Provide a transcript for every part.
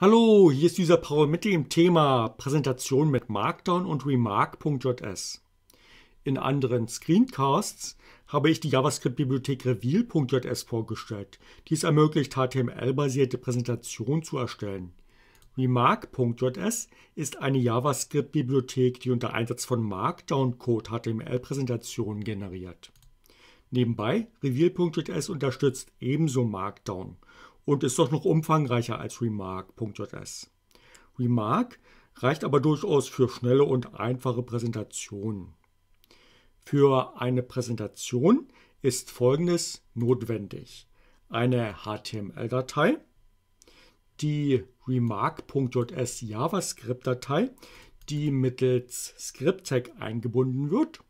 Hallo, hier ist dieser Paul mit dem Thema Präsentation mit Markdown und Remark.js. In anderen Screencasts habe ich die JavaScript-Bibliothek Reveal.js vorgestellt. Dies ermöglicht, HTML-basierte Präsentationen zu erstellen. Remark.js ist eine JavaScript-Bibliothek, die unter Einsatz von Markdown-Code HTML-Präsentationen generiert. Nebenbei, Reveal.js unterstützt ebenso Markdown und ist doch noch umfangreicher als Remark.js. Remark reicht aber durchaus für schnelle und einfache Präsentationen. Für eine Präsentation ist Folgendes notwendig: eine HTML-Datei, die Remark.js JavaScript-Datei, die mittels Script-Tag eingebunden wird,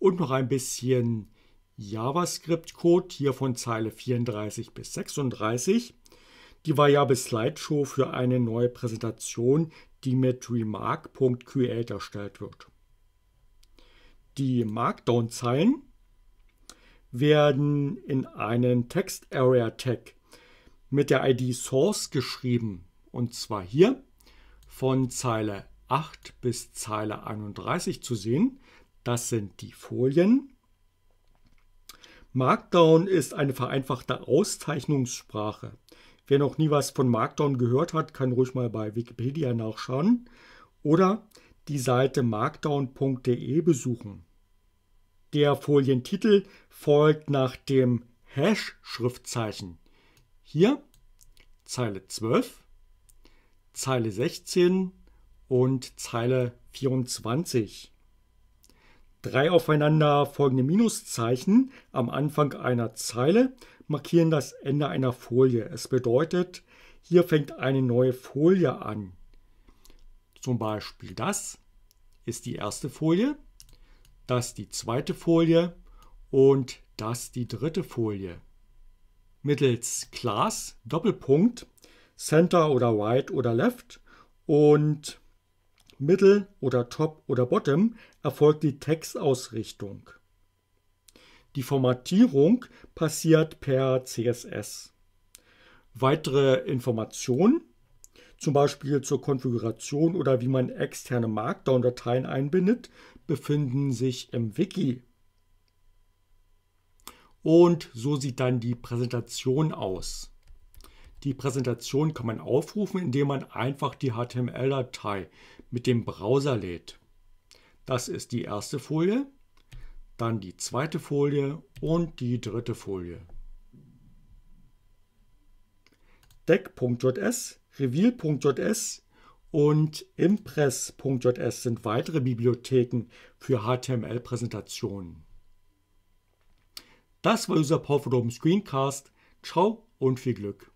und noch ein bisschen JavaScript-Code, hier von Zeile 34 bis 36, die Variable Slideshow für eine neue Präsentation, die mit Remark.create erstellt wird. Die Markdown-Zeilen werden in einen Text-Area-Tag mit der ID Source geschrieben, und zwar hier von Zeile 8 bis Zeile 31 zu sehen. Das sind die Folien. Markdown ist eine vereinfachte Auszeichnungssprache. Wer noch nie was von Markdown gehört hat, kann ruhig mal bei Wikipedia nachschauen oder die Seite markdown.de besuchen. Der Folientitel folgt nach dem Hash-Schriftzeichen. Hier Zeile 12, Zeile 16 und Zeile 24. Drei aufeinander folgende Minuszeichen am Anfang einer Zeile markieren das Ende einer Folie. Es bedeutet, hier fängt eine neue Folie an. Zum Beispiel das ist die erste Folie, das die zweite Folie und das die dritte Folie. Mittels Class, Doppelpunkt, Center oder Right oder Left und Middle oder Top oder Bottom erfolgt die Textausrichtung. Die Formatierung passiert per CSS. Weitere Informationen, zum Beispiel zur Konfiguration oder wie man externe Markdown-Dateien einbindet, befinden sich im Wiki. Und so sieht dann die Präsentation aus. Die Präsentation kann man aufrufen, indem man einfach die HTML-Datei mit dem Browser lädt. Das ist die erste Folie, dann die zweite Folie und die dritte Folie. Deck.js, Reveal.js und impress.js sind weitere Bibliotheken für HTML-Präsentationen. Das war unser Paul vom Screencast. Ciao und viel Glück!